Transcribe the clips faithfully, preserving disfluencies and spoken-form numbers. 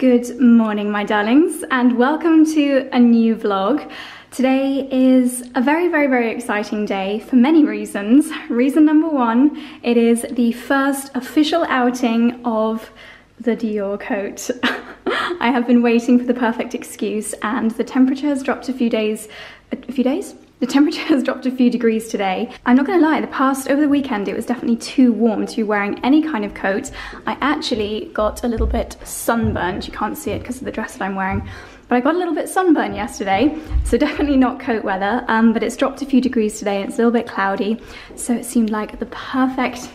Good morning, my darlings, and welcome to a new vlog. Today is a very, very, very exciting day for many reasons. Reason number one, it is the first official outing of the Dior coat. I have been waiting for the perfect excuse, and the temperature has dropped a few days, a few days? The temperature has dropped a few degrees today. I'm not gonna lie, the past, over the weekend, it was definitely too warm to be wearing any kind of coat. I actually got a little bit sunburned. You can't see it because of the dress that I'm wearing, but I got a little bit sunburned yesterday, so definitely not coat weather, um, but it's dropped a few degrees today and it's a little bit cloudy, so it seemed like the perfect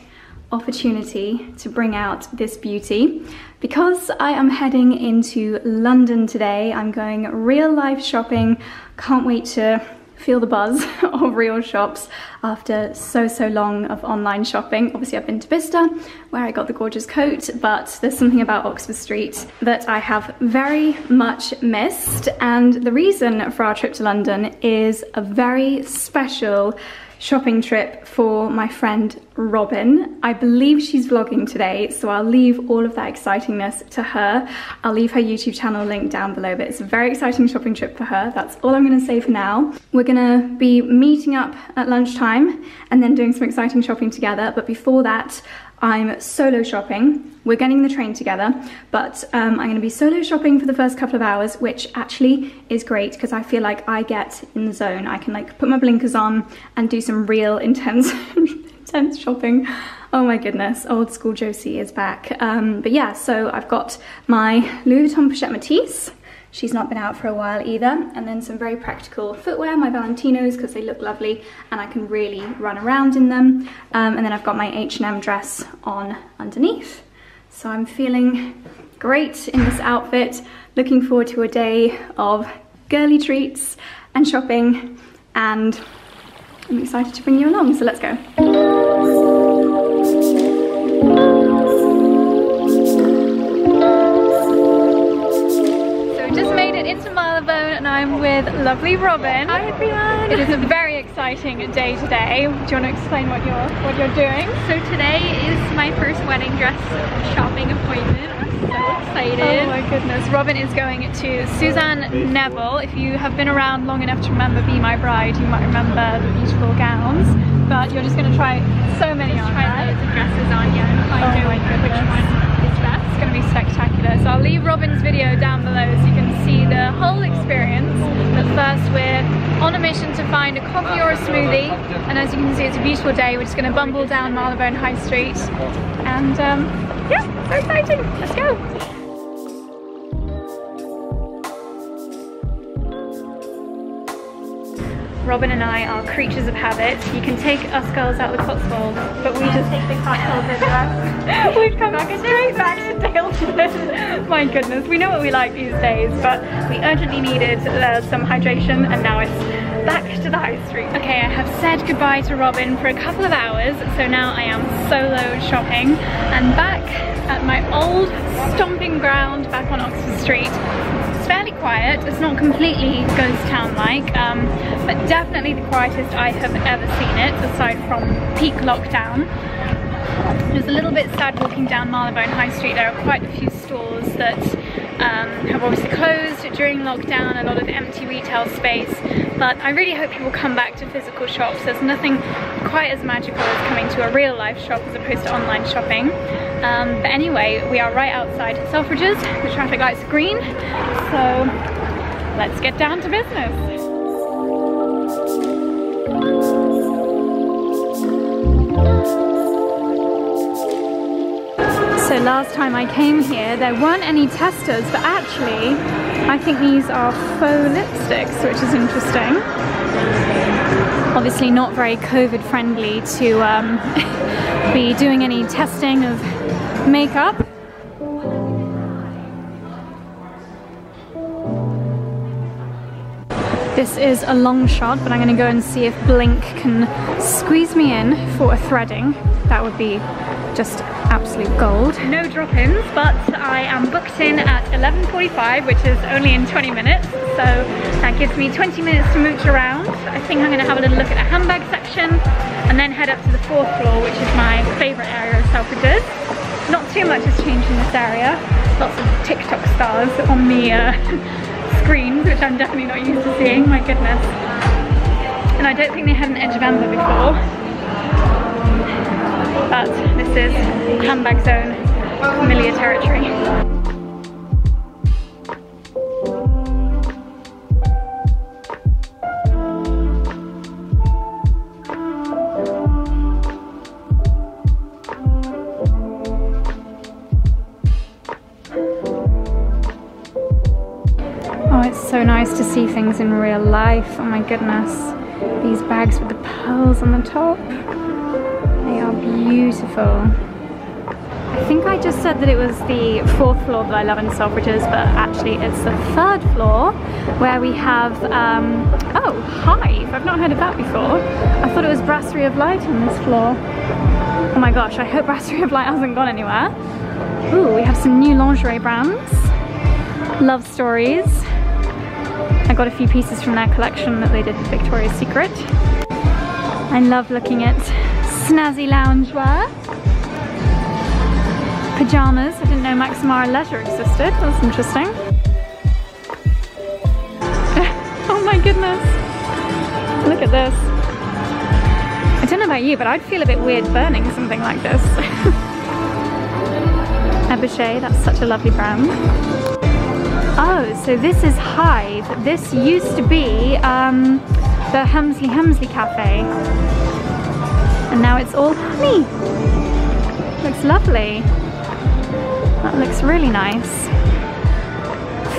opportunity to bring out this beauty. Because I am heading into London today, I'm going real life shopping. Can't wait to feel the buzz of real shops after so, so long of online shopping. Obviously, I've been to Vista, where I got the gorgeous coat, but there's something about Oxford Street that I have very much missed. And the reason for our trip to London is a very special shopping trip for my friend Robin. I believe she's vlogging today, so I'll leave all of that excitingness to her. I'll leave her YouTube channel link down below, but it's a very exciting shopping trip for her. That's all I'm gonna say for now. We're gonna be meeting up at lunchtime and then doing some exciting shopping together, but before that, I'm solo shopping. We're getting the train together, but um, I'm gonna be solo shopping for the first couple of hours, which actually is great because I feel like I get in the zone. I can like put my blinkers on and do some real intense, intense shopping. Oh my goodness, old school Josie is back. Um, but yeah, so I've got my Louis Vuitton Pochette Matisse. She's not been out for a while either. And then some very practical footwear, my Valentinos, because they look lovely and I can really run around in them. Um, and then I've got my H and M dress on underneath. So I'm feeling great in this outfit. Looking forward to a day of girly treats and shopping. And I'm excited to bring you along, so let's go. Into Marylebone, and I'm with lovely Robin. Hi everyone! It is a very exciting day today. Do you want to explain what you're what you're doing? So today is my first wedding dress shopping appointment. I'm so excited. Oh my goodness. Robin is going to Suzanne Neville. If you have been around long enough to remember Be My Bride, you might remember the beautiful gowns. But you're just going to try so many just on. Try right? loads of dresses on, yeah, and find oh out which one. It's going to be spectacular. So I'll leave Robin's video down below so you can see the whole experience. But first, we're on a mission to find a coffee or a smoothie. And as you can see, it's a beautiful day. We're just going to bumble down Marylebone High Street. And um, yeah, so exciting. Let's go. Robin and I are creatures of habit. You can take us girls out of the Cotswolds, but we just take the Cotswolds with us. We've come back straight back to Dalesford. My goodness, we know what we like these days, but we urgently needed uh, some hydration, and now it's back to the high street. Okay, I have said goodbye to Robin for a couple of hours, so now I am solo shopping and back at my old stomping ground back on Oxford Street. It's fairly quiet, it's not completely ghost town like, um, but definitely the quietest I have ever seen it, aside from peak lockdown. It was a little bit sad walking down Marylebone High Street. There are quite a few stores that um, have obviously closed during lockdown, a lot of empty retail space, but I really hope people come back to physical shops. There's nothing quite as magical as coming to a real life shop as opposed to online shopping. Um, but anyway, we are right outside Selfridges, the traffic light's green, so let's get down to business. So last time I came here, there weren't any testers, but actually, I think these are faux lipsticks, which is interesting. Obviously not very COVID friendly to um, be doing any testing of makeup. This is a long shot, but I'm gonna go and see if Blink can squeeze me in for a threading. That would be just absolute gold. No drop-ins, but I am booked in at eleven forty-five, which is only in twenty minutes, so that gives me twenty minutes to mooch around. I think I'm going to have a little look at the handbag section and then head up to the fourth floor, which is my favourite area of Selfridges. Not too much has changed in this area, lots of TikTok stars on the uh, screens, which I'm definitely not used to seeing, my goodness. And I don't think they had an edge of amber before, but this is handbag zone, familiar territory. So nice to see things in real life. Oh my goodness, these bags with the pearls on the top, they are beautiful. I think I just said that it was the fourth floor that I love in Selfridges, but actually it's the third floor where we have um, oh, Hive. I've not heard of that before. I thought it was Brasserie of Light on this floor. Oh my gosh, I hope Brasserie of Light hasn't gone anywhere. Ooh, we have some new lingerie brands. Love Stories. I got a few pieces from their collection that they did for Victoria's Secret. I love looking at snazzy loungewear. Pajamas. I didn't know Max Mara leather existed. That's interesting. Oh my goodness. Look at this. I don't know about you, but I'd feel a bit weird burning something like this. Abouchet, that's such a lovely brand. Oh, so this is Hive. This used to be um, the Hemsley Hemsley Cafe. And now it's all honey. Looks lovely. That looks really nice.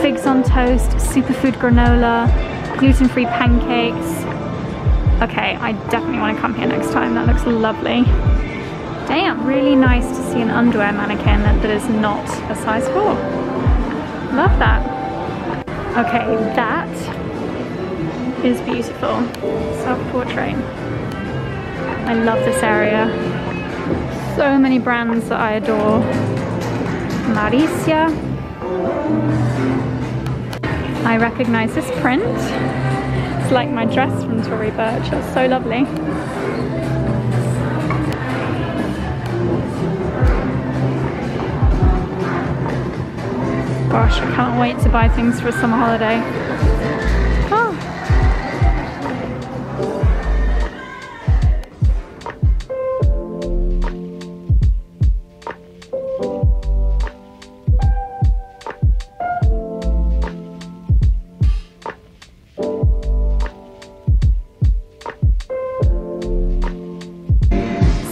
Figs on toast, superfood granola, gluten-free pancakes. Okay, I definitely want to come here next time. That looks lovely. Damn, really nice to see an underwear mannequin that, that is not a size four. Love that. Okay, that is beautiful. Self-portrait. I love this area. So many brands that I adore. Maricia. I recognize this print. It's like my dress from Tory Burch. It's so lovely. Gosh, I can't wait to buy things for a summer holiday. Oh.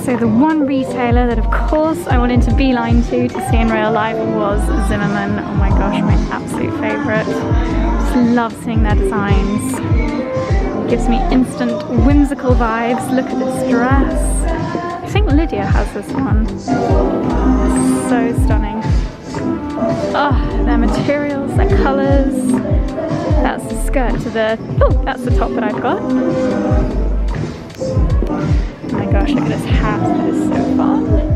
So the one retailer that of course I wanted to beeline to to see in real life was Zimmermann. Oh my gosh, my absolute favourite. Just love seeing their designs. Gives me instant whimsical vibes. Look at this dress. I think Lydia has this one. Oh, so stunning. Oh, their materials, their colours. That's the skirt to the, oh, that's the top that I've got. Oh my gosh, look at this hat, that is so fun. It's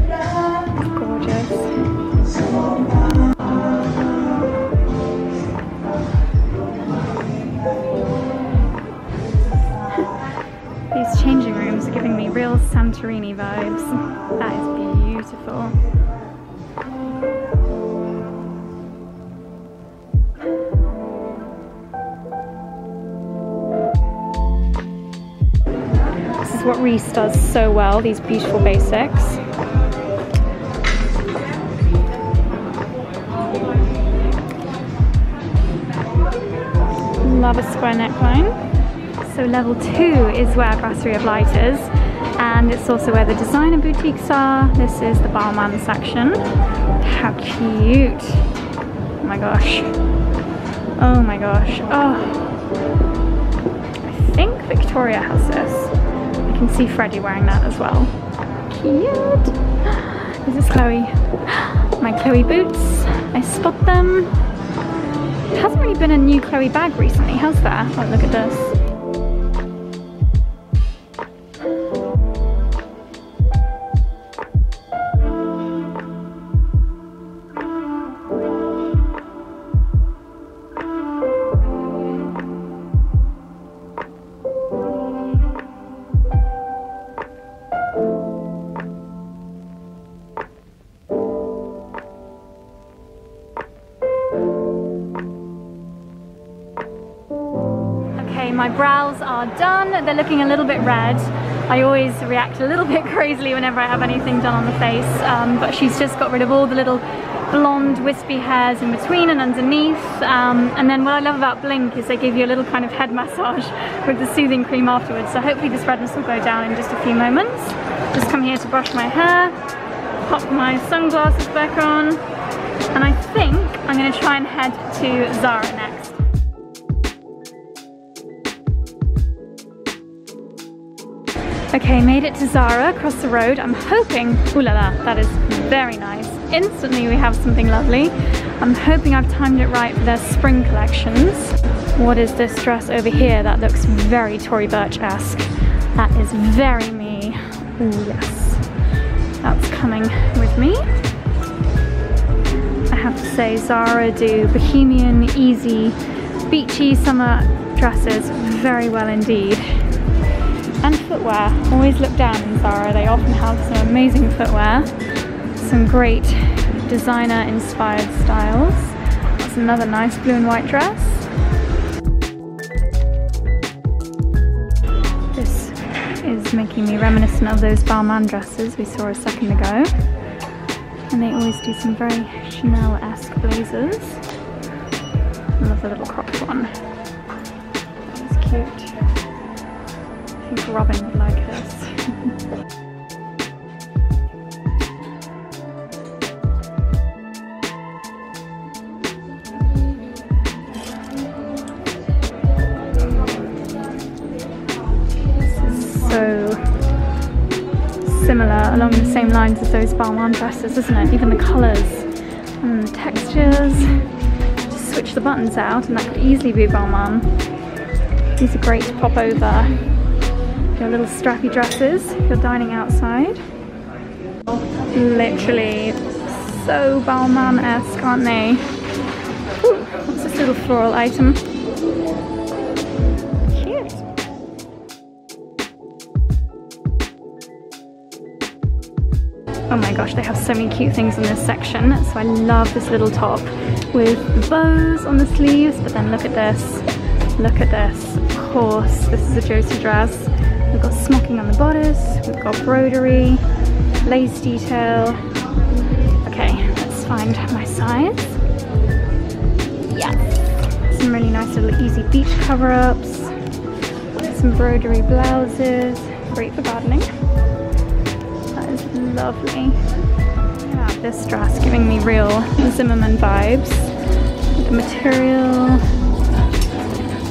gorgeous. These changing rooms are giving me real Santorini vibes. That is beautiful. What Reese does so well, these beautiful basics. Love a square neckline. So level two is where Brasserie of Light is, and it's also where the designer boutiques are. This is the Balmain section. How cute. Oh my gosh. Oh my gosh. Oh. I think Victoria has this. I can see Freddie wearing that as well. Cute! Is this Chloe? My Chloe boots. I spot them. There hasn't really been a new Chloe bag recently, has there? Oh, look at this. My brows are done. They're looking a little bit red. I always react a little bit crazily whenever I have anything done on the face, um, but she's just got rid of all the little blonde wispy hairs in between and underneath, um, and then what I love about Blink is they give you a little kind of head massage with the soothing cream afterwards, so hopefully this redness will go down in just a few moments. Just come here to brush my hair, pop my sunglasses back on, and I think I'm going to try and head to Zara next. Okay, made it to Zara across the road. I'm hoping, ooh la la, that is very nice. Instantly we have something lovely. I'm hoping I've timed it right for their spring collections. What is this dress over here? That looks very Tory Burch-esque. That is very me. Ooh yes. That's coming with me. I have to say, Zara do bohemian, easy, beachy summer dresses very well indeed. And footwear. Always look down in Zara. They often have some amazing footwear. Some great designer-inspired styles. That's another nice blue and white dress. This is making me reminiscent of those Balmain dresses we saw a second ago. And they always do some very Chanel-esque blazers. I love the little cropped one. That was cute. I think Robin would like this. So similar, along the same lines as those Balmain dresses, isn't it? Even the colours and the textures. Just switch the buttons out and that could easily be Balmain. These are great to pop over your little strappy dresses if you're dining outside. Literally so Balmain-esque, aren't they? Ooh, what's this little floral item? Cute. Oh my gosh, they have so many cute things in this section. So I love this little top with the bows on the sleeves, but then look at this, look at this. Of course, this is a Josie dress. We've got smocking on the bodice, we've got broderie, lace detail. Okay, let's find my size. Yeah. Some really nice little easy beach cover-ups, some broderie blouses, great for gardening. That is lovely. Yeah, this dress giving me real Zimmermann vibes. The material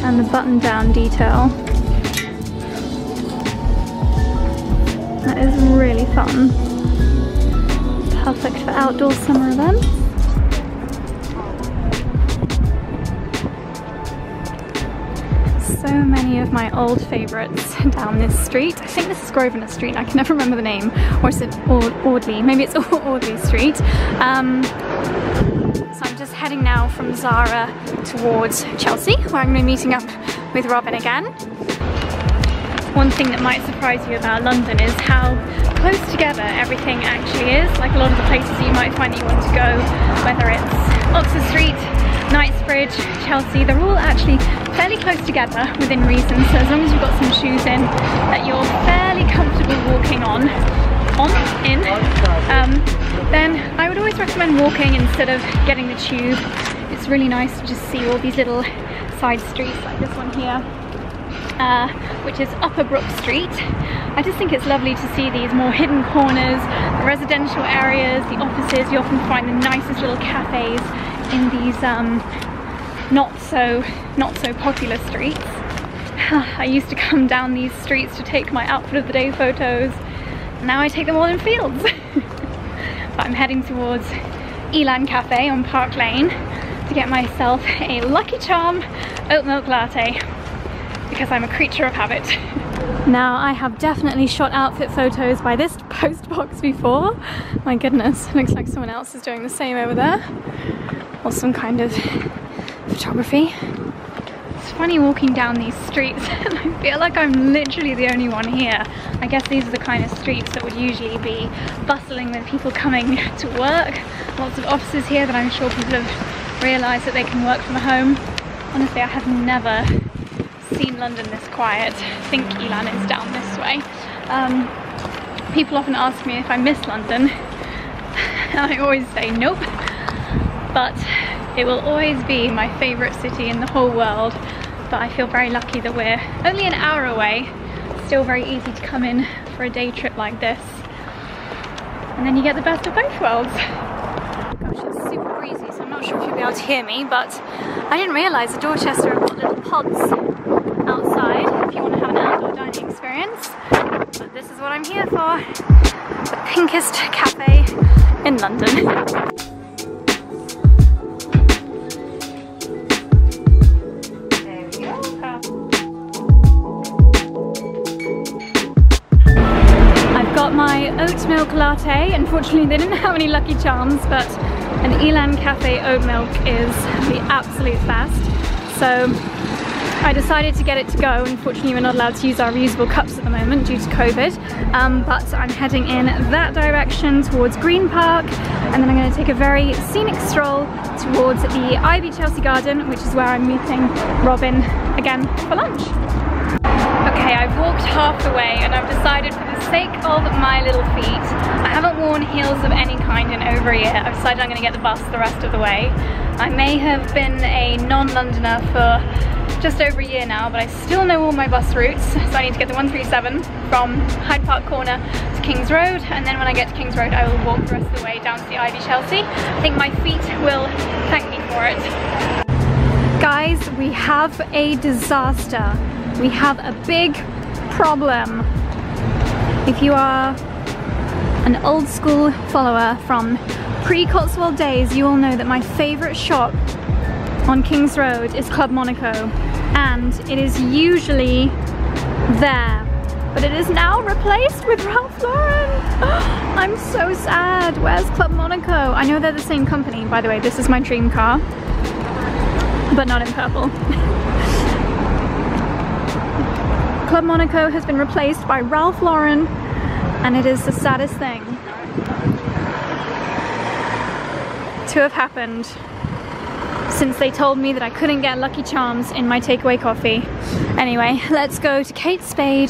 and the button-down detail. That is really fun. Perfect for outdoor summer events. So many of my old favourites down this street. I think this is Grosvenor Street, I can never remember the name. Or is it Aud Audley? Maybe it's Audley Street. Um, so I'm just heading now from Zara towards Chelsea, where I'm going to be meeting up with Robin again. One thing that might surprise you about London is how close together everything actually is. Like a lot of the places you might find that you want to go, whether it's Oxford Street, Knightsbridge, Chelsea, they're all actually fairly close together within reason. So as long as you've got some shoes in that you're fairly comfortable walking on, on, in, um, then I would always recommend walking instead of getting the tube. It's really nice to just see all these little side streets like this one here. Uh, which is Upper Brook Street. I just think it's lovely to see these more hidden corners, the residential areas, the offices. You often find the nicest little cafes in these um, not so not so popular streets. I used to come down these streets to take my outfit of the day photos. Now I take them all in fields. But I'm heading towards Elan Cafe on Park Lane to get myself a Lucky Charm oat milk latte, because I'm a creature of habit. Now, I have definitely shot outfit photos by this post box before. My goodness, looks like someone else is doing the same over there. Or some kind of photography. It's funny walking down these streets and I feel like I'm literally the only one here. I guess these are the kind of streets that would usually be bustling with people coming to work. Lots of offices here that I'm sure people have realised that they can work from home. Honestly, I have never seen London this quiet. I think Elan is down this way. Um, people often ask me if I miss London, and I always say nope, but it will always be my favourite city in the whole world. But I feel very lucky that we're only an hour away, still very easy to come in for a day trip like this, and then you get the best of both worlds. Gosh, it's super breezy, so I'm not sure if you'll be able to hear me, but I didn't realise the Dorchester have got little pods outside if you want to have an outdoor dining experience, but this is what I'm here for, the pinkest cafe in London. My oat milk latte. Unfortunately, they didn't have any Lucky Charms, but an Elan Cafe oat milk is the absolute best. So I decided to get it to go. Unfortunately, we're not allowed to use our reusable cups at the moment due to COVID, um, but I'm heading in that direction towards Green Park, and then I'm going to take a very scenic stroll towards the Ivy Chelsea Garden, which is where I'm meeting Robin again for lunch. Okay, I've walked half the way and I've decided, for the sake of my little feet, I haven't worn heels of any kind in over a year. I've decided I'm going to get the bus the rest of the way. I may have been a non-Londoner for just over a year now, but I still know all my bus routes, so I need to get the one three seven from Hyde Park Corner to King's Road, and then when I get to King's Road I will walk the rest of the way down to the Ivy Chelsea. I think my feet will thank me for it. Guys, we have a disaster. We have a big problem. If you are an old school follower from pre-Cotswold days, you will know that my favourite shop on King's Road is Club Monaco, and it is usually there, but it is now replaced with Ralph Lauren. I'm so sad. Where's Club Monaco? I know they're the same company, by the way. This is my dream car, but not in purple. Club Monaco has been replaced by Ralph Lauren, and it is the saddest thing to have happened since they told me that I couldn't get Lucky Charms in my takeaway coffee. Anyway, let's go to Kate Spade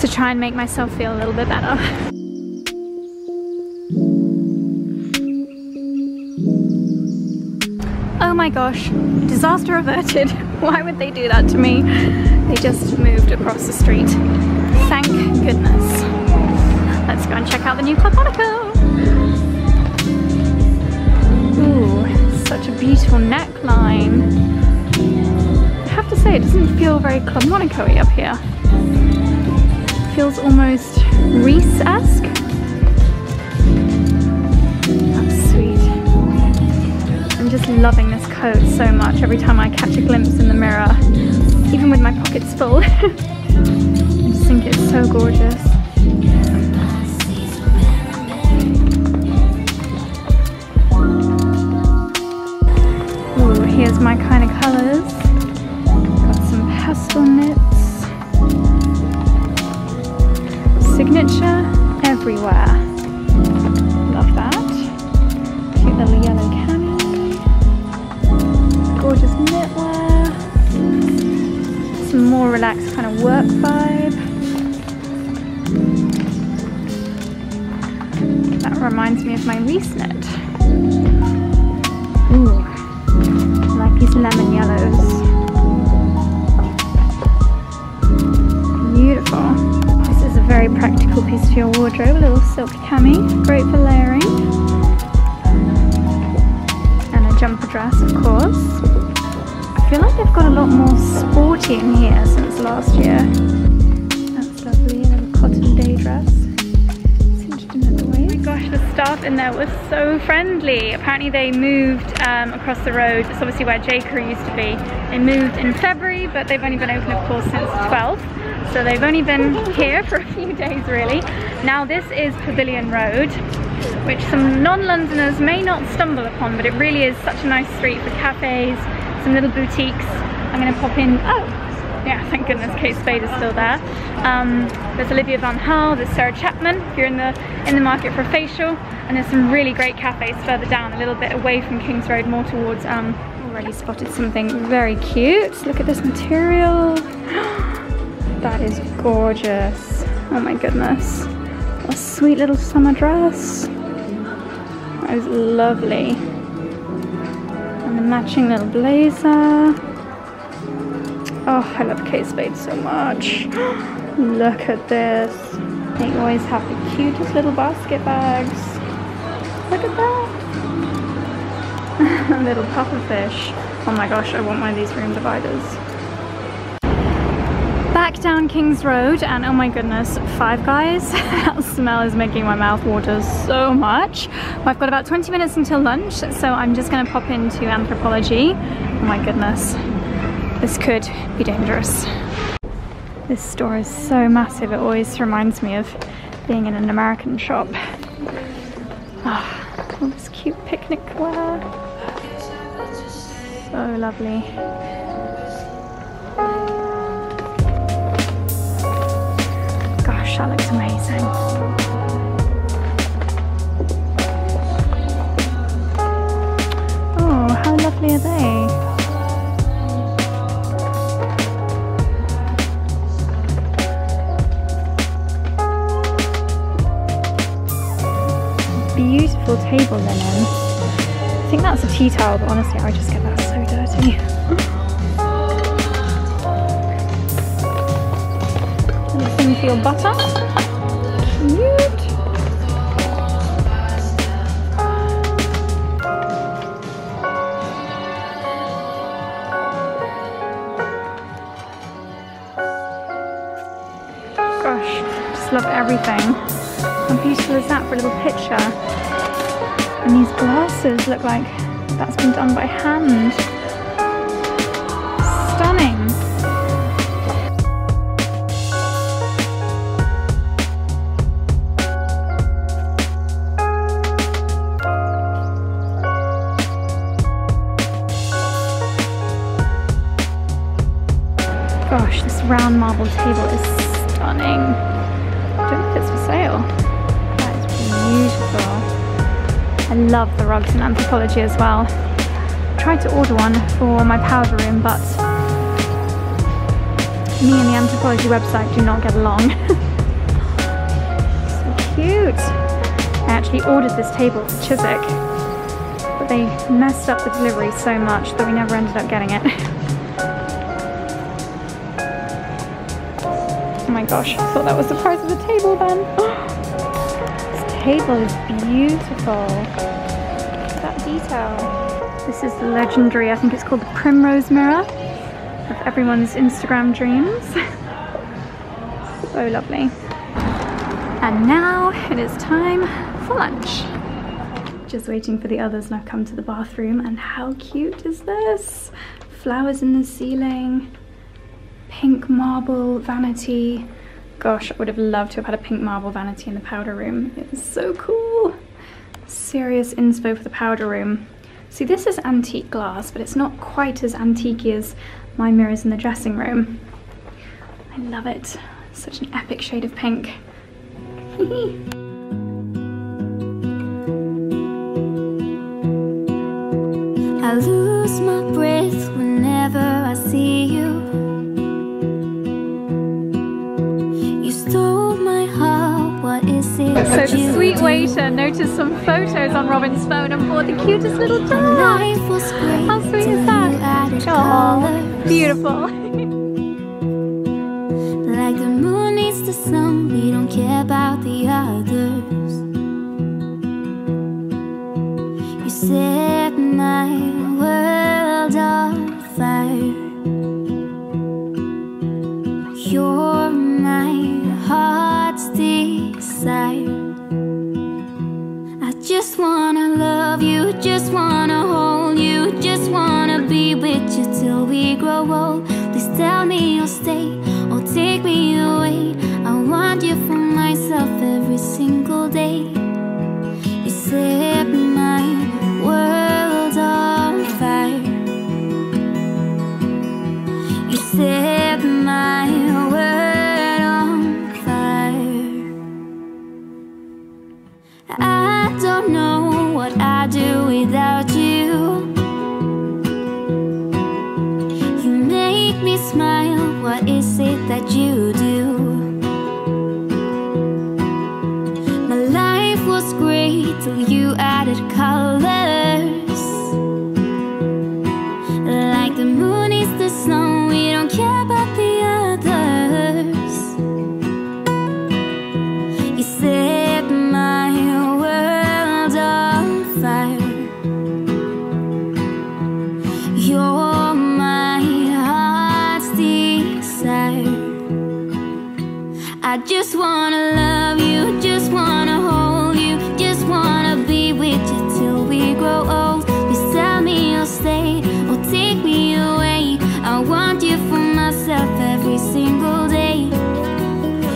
to try and make myself feel a little bit better. Oh my gosh, disaster averted. Why would they do that to me? They just moved across the street. Thank goodness. Let's go and check out the new Club Monaco. Ooh, such a beautiful neckline. I have to say, it doesn't feel very Club Monaco-y up here. It feels almost Reese-esque. That's sweet. I'm just loving this coat so much every time I catch a glimpse in the mirror. Even with my pockets full. I just think it's so gorgeous. Ooh, here's my kind of colours. Got some pastel knits. Signature everywhere. Love that. Cute little yellow cami. Gorgeous knitwear. More relaxed kind of work vibe. That reminds me of my Reese knit. Ooh, I like these lemon yellows. Beautiful. This is a very practical piece for your wardrobe. A little silk cami, great for layering. And a jumper dress, of course. I feel like they've got a lot more sporty in here since last year. That's lovely, another cotton day dress. It's interesting in the way. Oh my gosh, the staff in there were so friendly. Apparently they moved um, across the road. It's obviously where J. Crew used to be. They moved in February, but they've only been open, of course, since twelve. So they've only been here for a few days, really. Now this is Pavilion Road, which some non-Londoners may not stumble upon, but it really is such a nice street for cafes, some little boutiques. I'm going to pop in. Oh, yeah, thank goodness Kate Spade is still there. Um, there's Olivia Van Hal, there's Sarah Chapman, if you're in the in the market for a facial, and there's some really great cafes further down, a little bit away from King's Road, more towards um, already spotted something very cute. Look at this material. That is gorgeous. Oh my goodness. What a sweet little summer dress. That is lovely. And the matching little blazer. Oh, I love Kate Spade so much. Look at this. They always have the cutest little basket bags. Look at that. Little puffer fish. Oh my gosh, I want one of these room dividers. Back down King's Road, and oh my goodness, Five Guys. That smell is making my mouth water so much. I've got about twenty minutes until lunch, so I'm just gonna pop into Anthropologie. Oh my goodness, this could be dangerous. This store is so massive, it always reminds me of being in an American shop. Oh, all this cute picnic wear. So lovely. Gosh, that looks amazing. Oh, how lovely are they? Beautiful table linen. I think that's a tea towel, but honestly, I just get that so dirty. Little thing for your butter. Cute. Gosh, just love everything. How beautiful is that for a little picture? And these glasses look like that's been done by hand. Stunning. Gosh, this round marble table is stunning. I don't think it's for sale. Beautiful. I love the rugs in Anthropologie as well. I tried to order one for my powder room, but me and the Anthropologie website do not get along. So cute. I actually ordered this table for Chiswick, but they messed up the delivery so much that we never ended up getting it. Oh my gosh, I thought that was the price of the table then. The table is beautiful. That detail. This is the legendary, I think it's called the Primrose Mirror, of everyone's Instagram dreams. So lovely. And now it is time for lunch. Just waiting for the others, and I've come to the bathroom, and how cute is this? Flowers in the ceiling, pink marble vanity. Gosh, I would have loved to have had a pink marble vanity in the powder room. It was so cool. Serious inspo for the powder room. See, this is antique glass, but it's not quite as antique as my mirrors in the dressing room. I love it. Such an epic shade of pink. I lose my breath whenever I see you. So the sweet waiter noticed some photos on Robin's phone and bought the cutest little jar. How sweet is that? Oh, beautiful. Like the moon needs the sun, we don't care about the others. You set my world on fire. You're my heart's desire. Just wanna love you, just wanna hold you, just wanna be with you till we grow old. This make me smile. What is it that you do? My life was great till you added colors. Like the moon is the snow, we don't care about the others. You set my world on fire. You're I just wanna love you, just wanna hold you, just wanna be with you till we grow old. Please tell me you'll stay or take me away. I want you for myself every single day.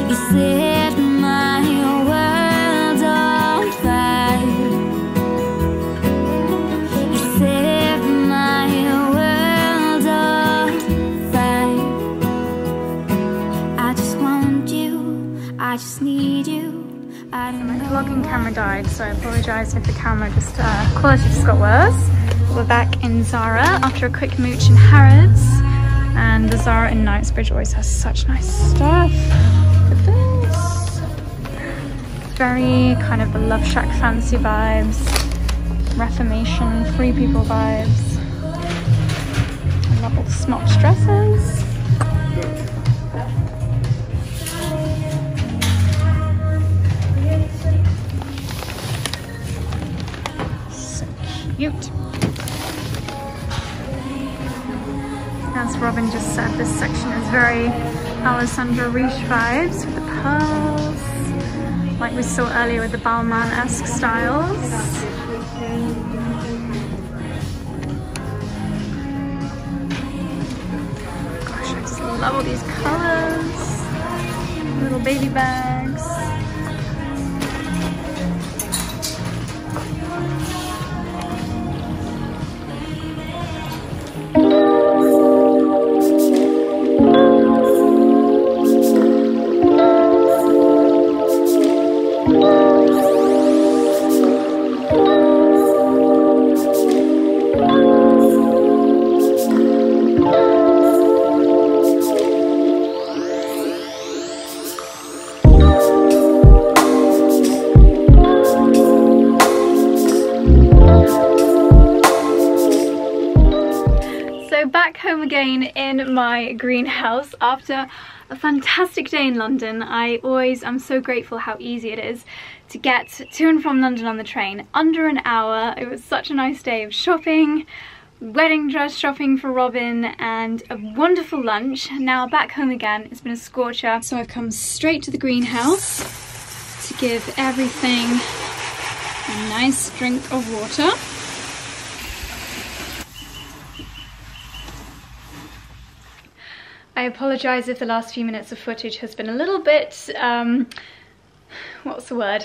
You set my world on fire. You set my world on fire. I just want you. I just need you. I don't know. My vlogging camera died, so I apologise if the camera just uh, quality just got worse. We're back in Zara after a quick mooch in Harrods, and the Zara in Knightsbridge always has such nice stuff. Look at this. Very kind of the Love Shack fancy vibes, Reformation, Free People vibes. I love all the smart dresses. Cute. As Robin just said, this section is very Alessandra Riche vibes with the pearls, like we saw earlier with the Balmain-esque styles. Gosh, I just love all these colours. Little baby bags. In my greenhouse after a fantastic day in London. I always am so grateful how easy it is to get to and from London on the train, under an hour. It was such a nice day of shopping, wedding dress shopping for Robin, and a wonderful lunch. Now back home again. It's been a scorcher, so I've come straight to the greenhouse to give everything a nice drink of water. I apologise if the last few minutes of footage has been a little bit, um, what's the word,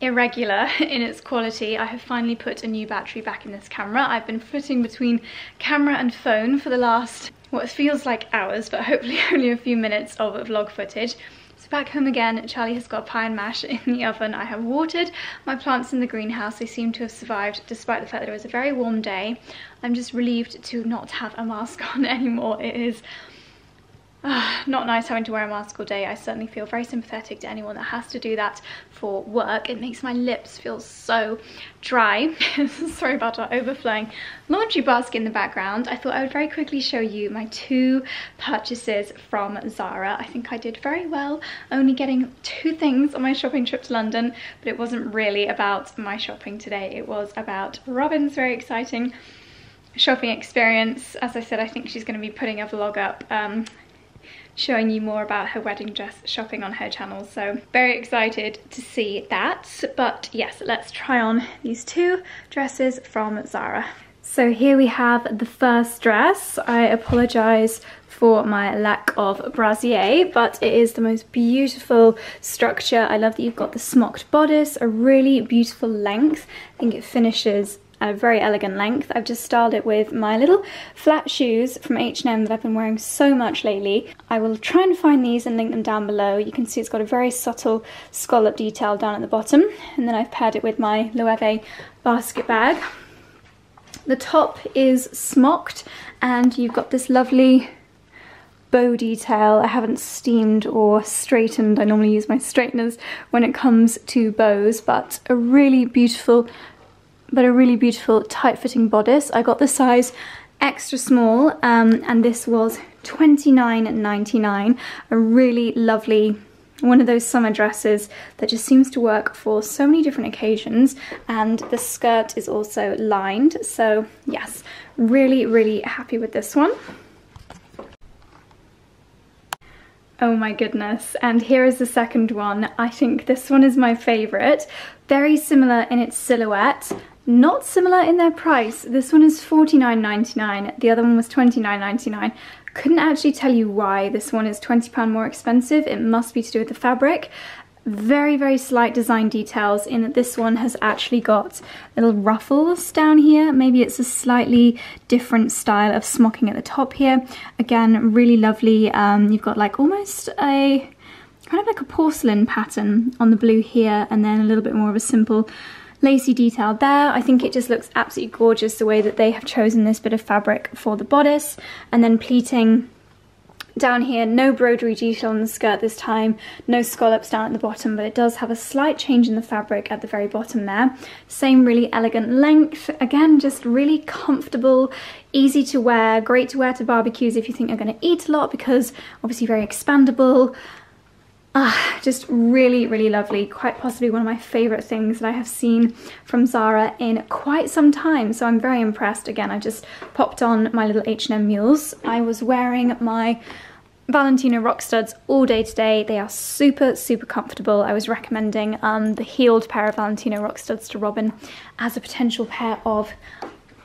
irregular in its quality. I have finally put a new battery back in this camera. I've been flitting between camera and phone for the last, what feels like hours, but hopefully only a few minutes of vlog footage. So back home again, Charlie has got a pie and mash in the oven. I have watered my plants in the greenhouse. They seem to have survived despite the fact that it was a very warm day. I'm just relieved to not have a mask on anymore. It is uh, not nice having to wear a mask all day. I certainly feel very sympathetic to anyone that has to do that for work. It makes my lips feel so dry. Sorry about our overflowing laundry basket in the background. I thought I would very quickly show you my two purchases from Zara. I think I did very well, only getting two things on my shopping trip to London, but it wasn't really about my shopping today. It was about Robin's very exciting shopping experience. As I said, I think she's going to be putting a vlog up um, showing you more about her wedding dress shopping on her channel, so very excited to see that. But yes, let's try on these two dresses from Zara. So here we have the first dress. I apologise for my lack of brassiere, but it is the most beautiful structure. I love that you've got the smocked bodice, a really beautiful length. I think it finishes a very elegant length. I've just styled it with my little flat shoes from H and M that I've been wearing so much lately. I will try and find these and link them down below. You can see it's got a very subtle scallop detail down at the bottom, and then I've paired it with my Loewe basket bag. The top is smocked and you've got this lovely bow detail. I haven't steamed or straightened. I normally use my straighteners when it comes to bows, but a really beautiful, but a really beautiful tight-fitting bodice. I got the size extra small, um, and this was twenty-nine ninety-nine. A really lovely one of those summer dresses that just seems to work for so many different occasions, and the skirt is also lined, so yes, really really happy with this one. Oh my goodness, and here is the second one. I think this one is my favourite. Very similar in its silhouette, not similar in their price. This one is forty-nine ninety-nine, the other one was twenty-nine ninety-nine. Couldn't actually tell you why this one is twenty pounds more expensive. It must be to do with the fabric. Very, very slight design details in that this one has actually got little ruffles down here. Maybe it's a slightly different style of smocking at the top here. Again, really lovely. Um, you've got like almost a kind of like a porcelain pattern on the blue here, and then a little bit more of a simple lacy detail there. I think it just looks absolutely gorgeous the way that they have chosen this bit of fabric for the bodice, and then pleating down here. No broderie detail on the skirt this time, no scallops down at the bottom, but it does have a slight change in the fabric at the very bottom there. Same really elegant length, again just really comfortable, easy to wear, great to wear to barbecues if you think you're going to eat a lot, because obviously very expandable. Ah, just really, really lovely. Quite possibly one of my favourite things that I have seen from Zara in quite some time, so I'm very impressed. Again, I just popped on my little H and M mules. I was wearing my Valentino rock studs all day today. They are super, super comfortable. I was recommending um, the heeled pair of Valentino rock studs to Robin as a potential pair of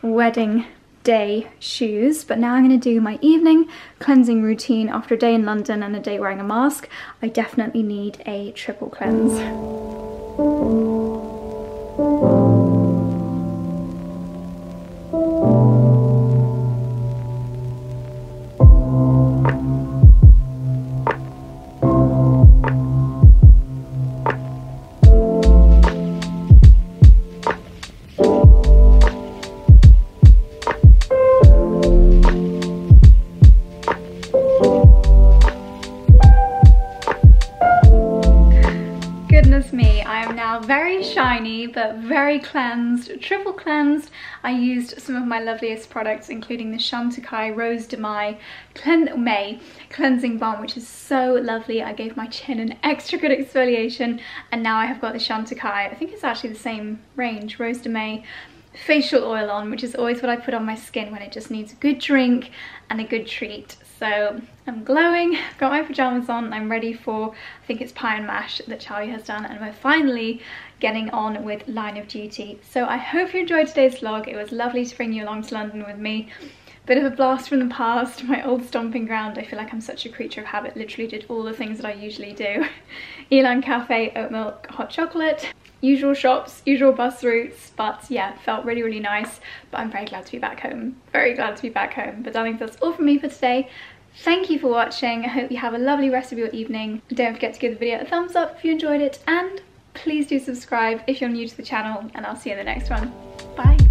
wedding day shoes, but now I'm going to do my evening cleansing routine after a day in London and a day wearing a mask. I definitely need a triple cleanse. But very cleansed, triple cleansed. I used some of my loveliest products, including the Chantecaille Rose de Mai, Clean May cleansing balm, which is so lovely. I gave my chin an extra good exfoliation, and now I have got the Chantecaille, I think it's actually the same range, Rose de Mai facial oil on, which is always what I put on my skin when it just needs a good drink and a good treat. So I'm glowing, got my pyjamas on, I'm ready for, I think it's pie and mash that Charlie has done, and we're finally getting on with line of duty. So I hope you enjoyed today's vlog. It was lovely to bring you along to London with me. Bit of a blast from the past, my old stomping ground. I feel like I'm such a creature of habit, literally did all the things that I usually do. Elan Cafe, oat milk, hot chocolate, usual shops, usual bus routes, but yeah, felt really, really nice. But I'm very glad to be back home, very glad to be back home. But darling, that's all from me for today. Thank you for watching. I hope you have a lovely rest of your evening. Don't forget to give the video a thumbs up if you enjoyed it, and please do subscribe if you're new to the channel, and I'll see you in the next one. Bye.